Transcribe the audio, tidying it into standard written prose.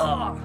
Ugh.